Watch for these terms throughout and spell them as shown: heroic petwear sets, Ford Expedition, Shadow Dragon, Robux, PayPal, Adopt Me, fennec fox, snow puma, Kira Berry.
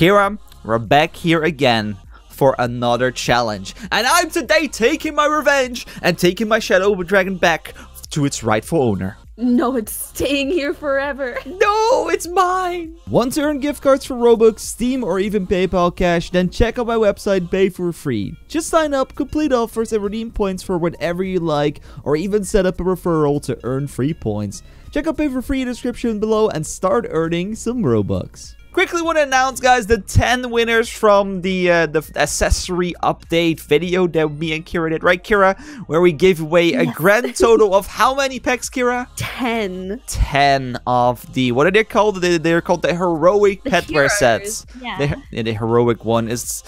Kira, we're back here again for another challenge, and I'm today taking my revenge and taking my Shadow Dragon back to its rightful owner. No, it's staying here forever. No, it's mine. Want to earn gift cards for Robux, Steam, or even PayPal cash? Then check out my website, Pay for Free. Just sign up, complete offers, and redeem points for whatever you like, or even set up a referral to earn free points. Check out Pay for Free in the description below and start earning some Robux. Quickly want to announce, guys, the 10 winners from the accessory update video that me and Kira did, right, Kira? Where we gave away a grand total of how many packs, Kira? 10. 10 of the, what are they called? They're called the heroic petwear sets. Yeah. The heroic one is...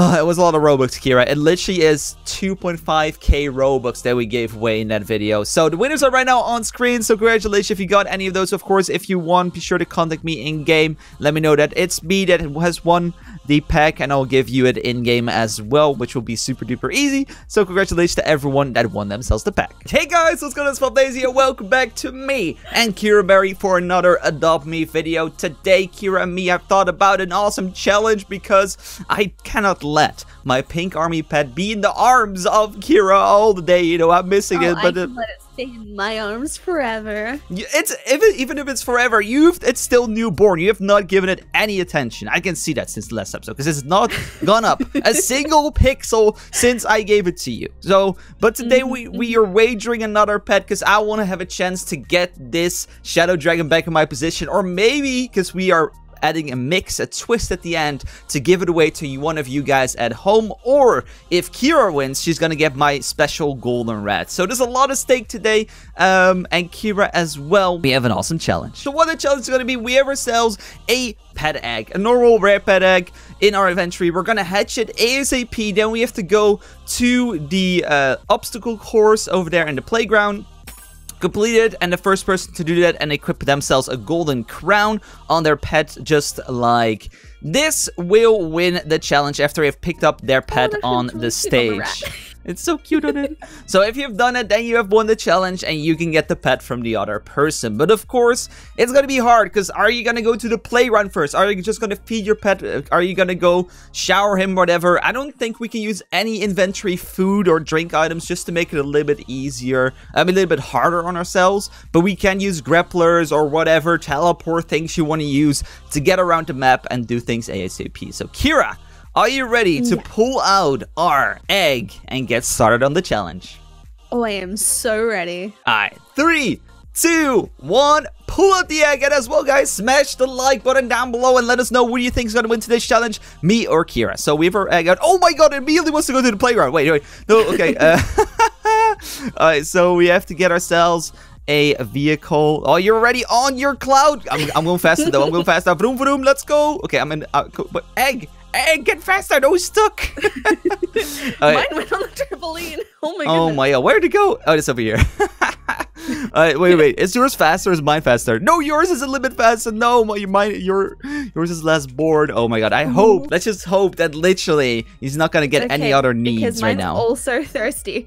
Oh, it was a lot of Robux, Kira. It literally is 2.5k Robux that we gave away in that video. So the winners are right now on screen. So congratulations if you got any of those. Of course, if you won, be sure to contact me in-game. Let me know that it's me that has won the pack, and I'll give you it in-game as well, which will be super duper easy. So congratulations to everyone that won themselves the pack. Hey guys, what's going on? It's Daisy, and welcome back to me and Kira Berry for another Adopt Me video. Today, Kira and me have thought about an awesome challenge because I cannot let my pink army pet be in the arms of Kira all the day. You know, I'm missing it, but let it stay in my arms forever. It's even if it's forever, it's still newborn. You have not given it any attention. I can see that since the last episode because it's not gone up a single pixel since I gave it to you. So, but today we are wagering another pet because I want to have a chance to get this Shadow Dragon back in my position, or maybe because we are adding a twist at the end to give it away to one of you guys at home, or if Kira wins, she's gonna get my special golden rat. So there's a lot at stake today, and Kira as well. We have an awesome challenge. So what the challenge is gonna be, we have ourselves a pet egg, a normal rare pet egg in our inventory. We're gonna hatch it ASAP, then we have to go to the obstacle course over there in the playground, complete it, and the first person to do that and equip themselves a golden crown on their pet, just like this, will win the challenge after they've picked up their pet on the stage. It's so cute on it. So if you've done it, then you have won the challenge and you can get the pet from the other person. But of course, it's going to be hard because are you going to go to the playground first? Are you just going to feed your pet? Are you going to go shower him, whatever? I don't think we can use any inventory food or drink items just to make it a little bit easier. I mean, a little bit harder on ourselves. But we can use grapplers or whatever teleport things you want to use to get around the map and do things ASAP. So Kira, are you ready to pull out our egg and get started on the challenge? Oh, I am so ready. All right, 3, 2, 1, pull out the egg. And as well, guys, smash the like button down below and let us know who you think is going to win today's challenge, me or Kira. So we have our egg out. Oh my God, it immediately wants to go to the playground. Wait, no, okay. All right, so we have to get ourselves a vehicle. Oh, you're already on your cloud. I'm going faster though. I'm going faster. Vroom, vroom, let's go. Okay, I'm in, but egg. Hey, get faster! No, he's stuck! Mine went on the trampoline! Oh my god! Oh my god, where'd it go? Oh, it's over here. Alright, wait. Is yours faster or is mine faster? No, yours is a little bit faster. No, yours is less bored. Oh my god, I hope. Let's just hope that literally he's not gonna get any other needs right now. Also thirsty.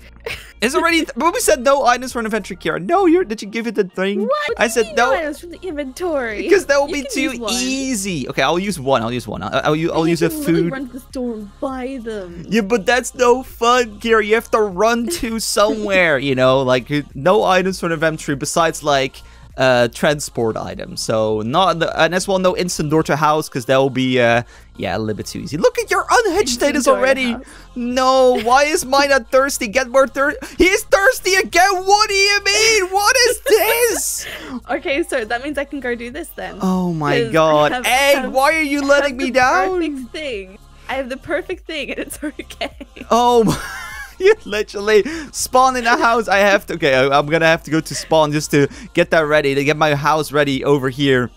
It's already. But we said no items for an inventory, Kira. No, did you give it the thing? What? I said no items from the inventory. Because that will be too easy. Okay, I'll use one. I'll use a food. Run to the store and buy them. Yeah, but that's no fun, Kira. You have to run to somewhere. You know, like no items for an inventory besides like transport items. So and as well, no instant door to house because that will be a little bit too easy. Look at your unhitched status already. No, why is mine not thirsty? Get more thirsty. He's thirsty again. What do you mean? What is this? Okay, so that means I can go do this then. Oh my god, egg! Why are you letting me down? Perfect thing. I have the perfect thing, and it's okay. Oh my. You literally spawn in a house. I have to. Okay, I'm gonna have to go to spawn just to get that ready. To get my house ready over here,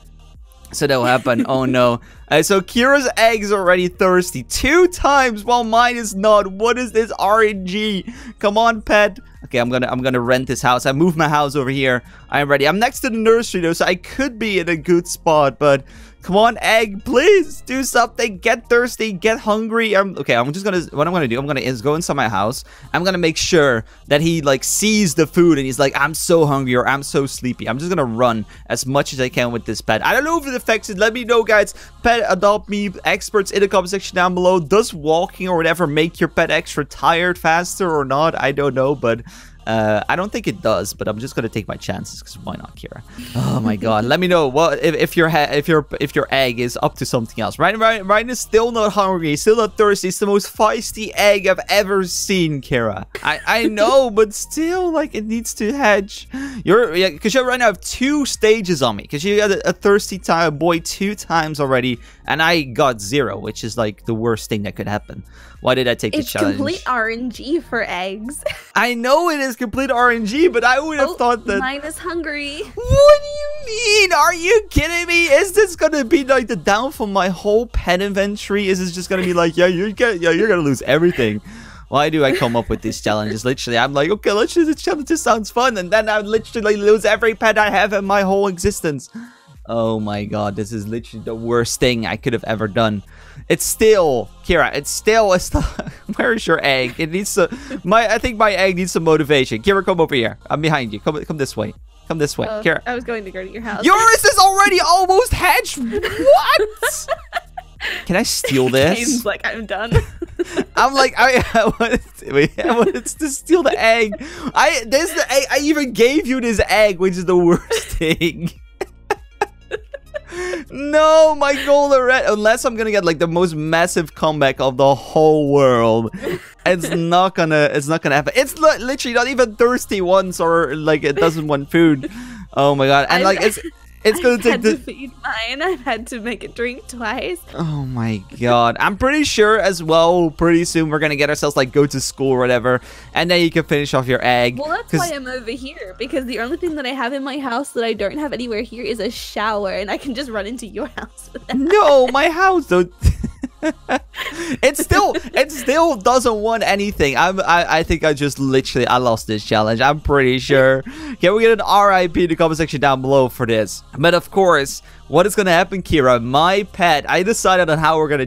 so that'll happen. Oh no. So Kira's eggs are already thirsty 2 times, while mine is not. What is this RNG? Come on, pet. Okay, I'm gonna rent this house. I moved my house over here. I'm ready. I'm next to the nursery though, so I could be in a good spot, but Come on, egg, please do something. Get thirsty, get hungry. Okay, I'm just gonna, what I'm gonna do, I'm gonna is go inside my house. I'm gonna make sure that he like sees the food and he's like, I'm so hungry or I'm so sleepy. I'm just gonna run as much as I can with this pet. I don't know if it affects it. Let me know, guys. Pet Adopt Me experts in the comment section down below. Does walking or whatever make your pet extra tired faster or not? I don't know, but I don't think it does, but I'm just gonna take my chances because why not, Kira? Oh my god! Let me know what if your egg is up to something else. Ryan is still not hungry, still not thirsty. It's the most feisty egg I've ever seen, Kira. I know, but still, like, it needs to hedge. Because you right now have two stages on me because you got a thirsty boy 2 times already, and I got 0, which is like the worst thing that could happen. Why did I take the challenge? It's complete RNG for eggs. I know it is. Complete RNG, but I would have thought that mine is hungry. What do you mean? Are you kidding me? Is this gonna be like the downfall of my whole pet inventory? Is this just gonna be like, you're gonna lose everything? Why do I come up with these challenges? Literally, I'm like, okay, let's do this challenge. This sounds fun, and then I would literally lose every pet I have in my whole existence. Oh my god, this is literally the worst thing I could have ever done. It's still, Kira, it's still a where is your egg? It needs some, I think my egg needs some motivation. Kira, come over here. I'm behind you. Come this way. Come this way, Kira. I was going to go to your house. Yours is already almost hatched. What? Can I steal this? Kane's like, I'm done. I'm like, I wanted to steal the egg. There's the egg. I even gave you this egg, which is the worst thing. No, my goal already. Unless I'm gonna get like the most massive comeback of the whole world, it's not gonna happen. It's literally not even thirsty once, or like it doesn't want food. Oh my god! And like it's gonna take the. I've had to feed mine. I've had to make it drink twice. Oh my god! I'm pretty sure as well. Pretty soon we're gonna get ourselves like go to school or whatever, and then you can finish off your egg. Well, that's why I'm over here, because the only thing that I have in my house that I don't have anywhere here is a shower, and I can just run into your house with that. No, my house though. it still doesn't want anything. I think I just literally lost this challenge. I'm pretty sure. Can we get an RIP in the comment section down below for this? But of course, what is gonna happen, Kira? My pet. I decided on how we're gonna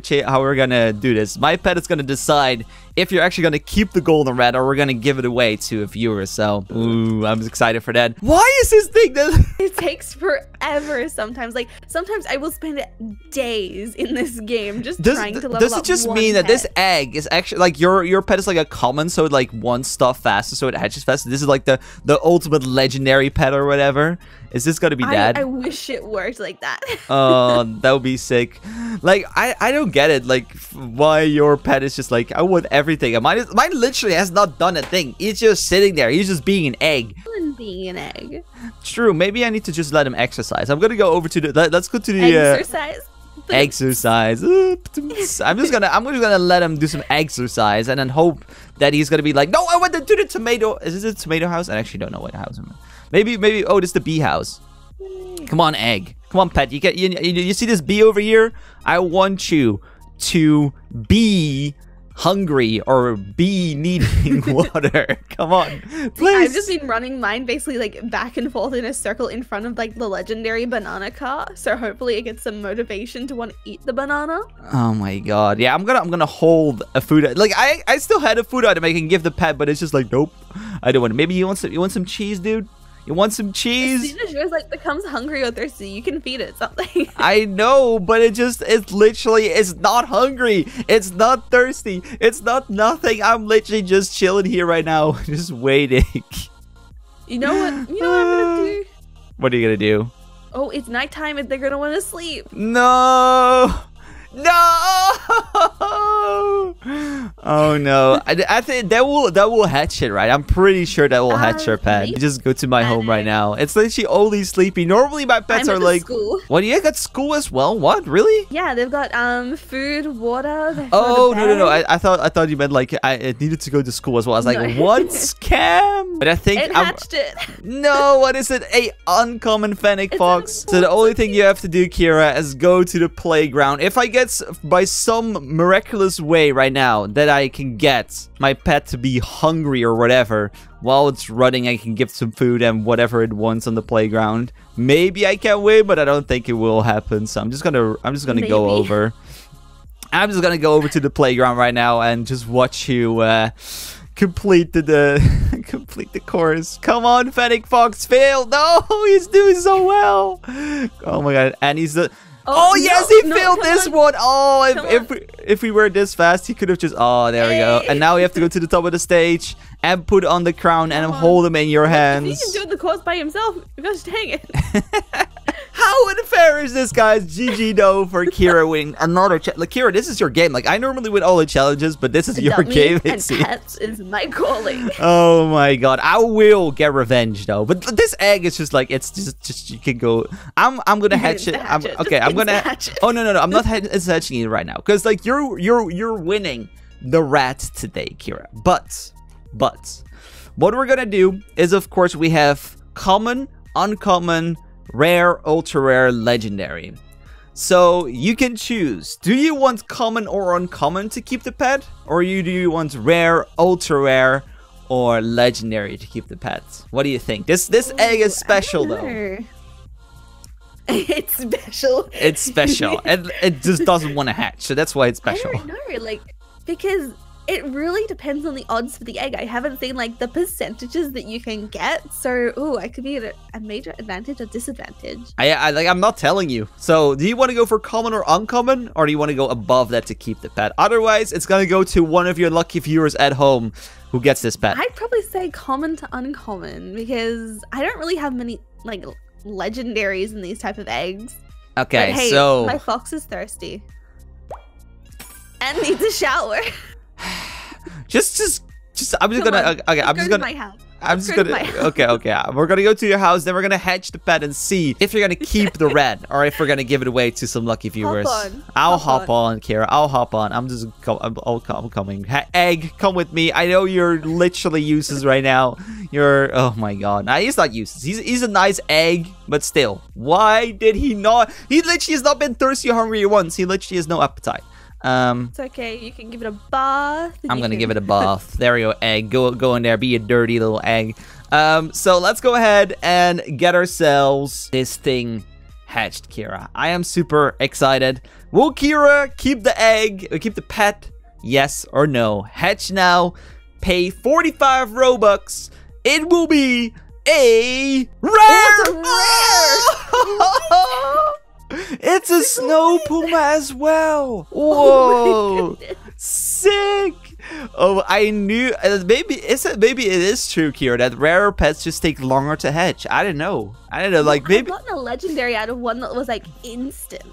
do this. My pet is gonna decide if you're actually gonna keep the golden rat or we're gonna give it away to a viewer. So, ooh, I'm excited for that. Why is this thing that it takes forever sometimes? Like, sometimes I will spend days in this game just trying to level up. Does it just mean that this egg is actually like your pet is like a common, so it like wants stuff faster, so it hatches faster? This is like the ultimate legendary pet or whatever. Is this gonna be that? I wish it worked like that. Oh, that would be sick. Like, I don't get it. Like, why your pet is just like, I want everything. And mine literally has not done a thing. He's just sitting there. He's just being an egg. Being an egg. True. Maybe I need to just let him exercise. I'm gonna go over to the. Let's go to the exercise. Exercise. I'm just gonna let him do some exercise and then hope that he's gonna be like, no, I went to the tomato. Is this a tomato house? I actually don't know what house I'm in. Maybe. Oh, this is the bee house. Come on, egg. Come on, pet. You see this bee over here? I want you to be hungry or be needing water. Come on, please. I've just been running mine basically like back and forth in a circle in front of like the legendary banana car, so hopefully it gets some motivation to want to eat the banana. Oh my god, yeah, I'm gonna hold a food, like I still had a food item I can give the pet, but it's just like, nope, I don't want it. Maybe you want some cheese, dude. You want some cheese? As soon as yours like becomes hungry or thirsty, you can feed it something. I know, but it literally is not hungry. It's not thirsty. It's not nothing. I'm literally just chilling here right now, just waiting. You know what I'm gonna do? What are you gonna do? Oh, it's nighttime and they're gonna wanna sleep. No. No! Oh no! I think that will hatch it, right? I'm pretty sure that will hatch your pet. You just go to my home right now. It's literally only sleepy. Normally my pets are like, school. What? Yeah, got school as well. What? Really? Yeah, they've got food, water. Oh no! I thought you meant like it needed to go to school as well. I was like, no. What scam? But I think it hatched it. No, what is it? A uncommon fennec fox. So the only thing you have to do, Kira, is go to the playground. If I get by some miraculous way right now that I can get my pet to be hungry or whatever. While it's running, I can give some food and whatever it wants on the playground. Maybe I can win, but I don't think it will happen. So I'm just gonna go over. I'm just gonna go over to the playground right now and just watch you complete the course. Come on, fennec fox, fail! No, he's doing so well. Oh my god, and he's the. Oh, yes, he failed this one. Oh, if we were this fast, he could have just... Oh, there we go. And now we have to go to the top of the stage and put on the crown and hold him in your hands. He can do the course by himself. Gosh, dang it. How unfair is this, guys? GG, though, for Kira winning another challenge. Like, Kira, this is your game. Like, I normally win all the challenges, but this is your game. And that is my calling. Oh, my God. I will get revenge, though. But this egg is just like... It's just you can go... I'm going to hatch it. Okay, I'm gonna hatch it. Oh no, I'm not hatching it right now, because like you're winning the rat today, Kira. But what we're gonna do is, of course, we have common, uncommon, rare, ultra rare, legendary. So you can choose, do you want common or uncommon to keep the pet, or do you want rare, ultra rare, or legendary to keep the pet? What do you think? This egg is special, though. It's special. It's special. And it just doesn't want to hatch, so that's why it's special. I don't know, like, because it really depends on the odds for the egg. I haven't seen, like, the percentages that you can get, so, ooh, I could be at a major advantage or disadvantage. I'm not telling you. So, do you want to go for common or uncommon, or do you want to go above that to keep the pet? Otherwise, it's going to go to one of your lucky viewers at home who gets this pet. I'd probably say common to uncommon, because I don't really have many, like... legendaries in these type of eggs. Okay, hey, so my fox is thirsty and needs a shower. Okay, we're gonna go to your house, then we're gonna hatch the pet and see if you're gonna keep the red or if we're gonna give it away to some lucky viewers. I'll hop on, Kira. I'll hop on. I'm coming. Egg, come with me. I know you're literally useless right now. Oh my god. Nah, he's not useless. He's a nice egg, but still. Why did he not? He literally has not been thirsty or hungry once. He literally has no appetite. It's okay, you can give it a bath. I'm gonna give it a bath. There you go, egg. Go in there, be a dirty little egg. So let's go ahead and get ourselves this thing hatched, Kira. I am super excited. Will Kira keep the egg, or keep the pet? Yes or no? Hatch now, pay 45 Robux. It will be a rare! Oh! It's a snow puma as well. Whoa, oh sick! Oh, I knew. Maybe it is true, Kira, that rarer pets just take longer to hatch. I don't know. Like, maybe I've gotten a legendary out of one that was like instant.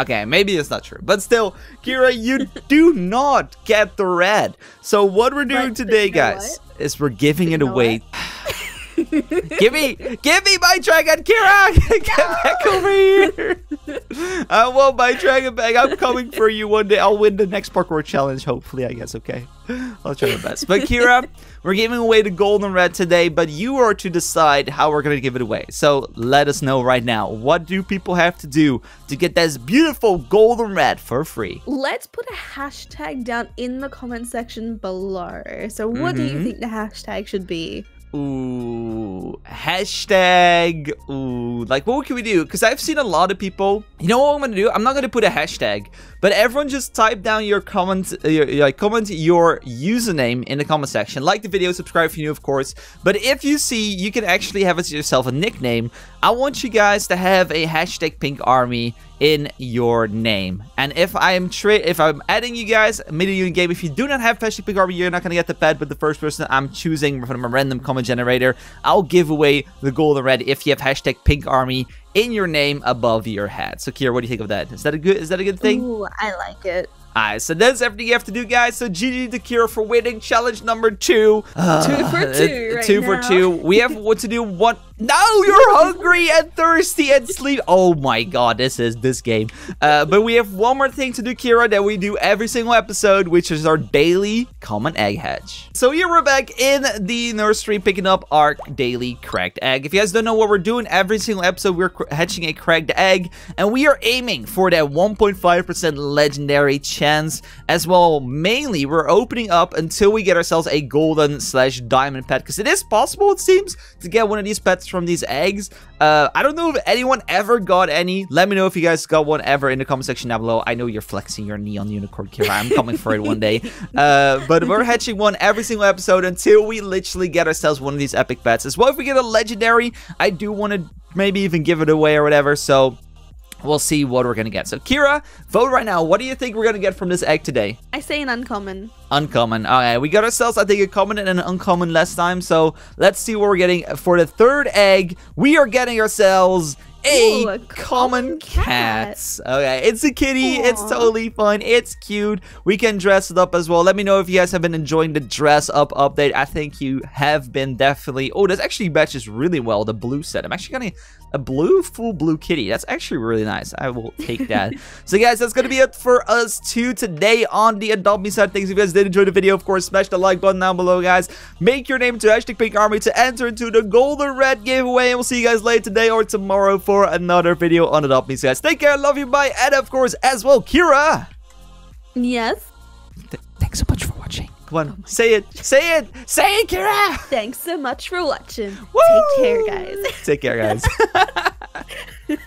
Okay, maybe it's not true, but still, Kira, you do not get the red. So what we're doing today, guys, is we're giving it away. give me my dragon, Kira! Get back over here! I want my dragon back. I'm coming for you one day. I'll win the next parkour challenge, hopefully, I guess, okay? I'll try my best. But Kira, we're giving away the golden red today, but you are to decide how we're going to give it away. So let us know right now. What do people have to do to get this beautiful golden red for free? Let's put a hashtag down in the comment section below. So what do you think the hashtag should be? Ooh, hashtag, ooh, like, what can we do? Because I've seen a lot of people, you know what I'm going to do? I'm not going to put a hashtag, but everyone just type down your comment, comment your username in the comment section. Like the video, subscribe if you're new, of course. But if you see, you can actually have yourself a nickname. I want you guys to have a hashtag pink army in your name, and if I'm adding you guys mid-game game, if you do not have hashtag pink army, you're not gonna get the pet. But the first person I'm choosing from a random comment generator, I'll give away the golden red if you have hashtag pink army in your name above your head. So Kira, what do you think of that? Is that a good thing? Ooh, I like it. Alright, so that's everything you have to do, guys. So GG to Kira for winning challenge number 2. 2 for 2 right now. We have what to do. What No, you're hungry and thirsty and sleepy. Oh my god, this is this game. But we have one more thing to do, Kira, that we do every single episode, which is our daily common egg hatch. So here we're back in the nursery picking up our daily cracked egg. If you guys don't know what we're doing, every single episode we're hatching a cracked egg, and we are aiming for that 1.5% legendary chance as well. Mainly, we're opening up until we get ourselves a golden / diamond pet, because it is possible, it seems, to get one of these pets from these eggs. I don't know if anyone ever got any. Let me know if you guys got one ever in the comment section down below. I know you're flexing your neon unicorn, Kira. I'm coming for it one day. But we're hatching one every single episode until we literally get ourselves one of these epic pets. As well, if we get a legendary, I do want to maybe even give it away or whatever. So we'll see what we're going to get. So, Kira, vote right now. What do you think we're going to get from this egg today? I say an uncommon. Uncommon. Okay, we got ourselves, I think, a common and an uncommon last time. So, let's see what we're getting. For the third egg, we are getting ourselves a, ooh, a common cat. Okay, it's a kitty. Aww. It's totally fun. It's cute. We can dress it up as well. Let me know if you guys have been enjoying the dress up update. I think you have been, definitely. Oh, this actually matches really well, the blue set. I'm actually getting a blue, full blue kitty. That's actually really nice. I will take that. So guys, that's gonna be it for us two today on the Adopt Me side. Thanks if you guys did enjoy the video. Of course, smash the like button down below, guys. Make your name to #PinkArmy to enter into the golden red giveaway, and we'll see you guys later today or tomorrow for another video on Adopt Me. So guys, take care, love you, bye, and of course as well, Kira. Yes. Thanks so much for watching. Come on, oh say God. It, say it, say it, Kira. Thanks so much for watching. Woo! Take care, guys. Take care, guys.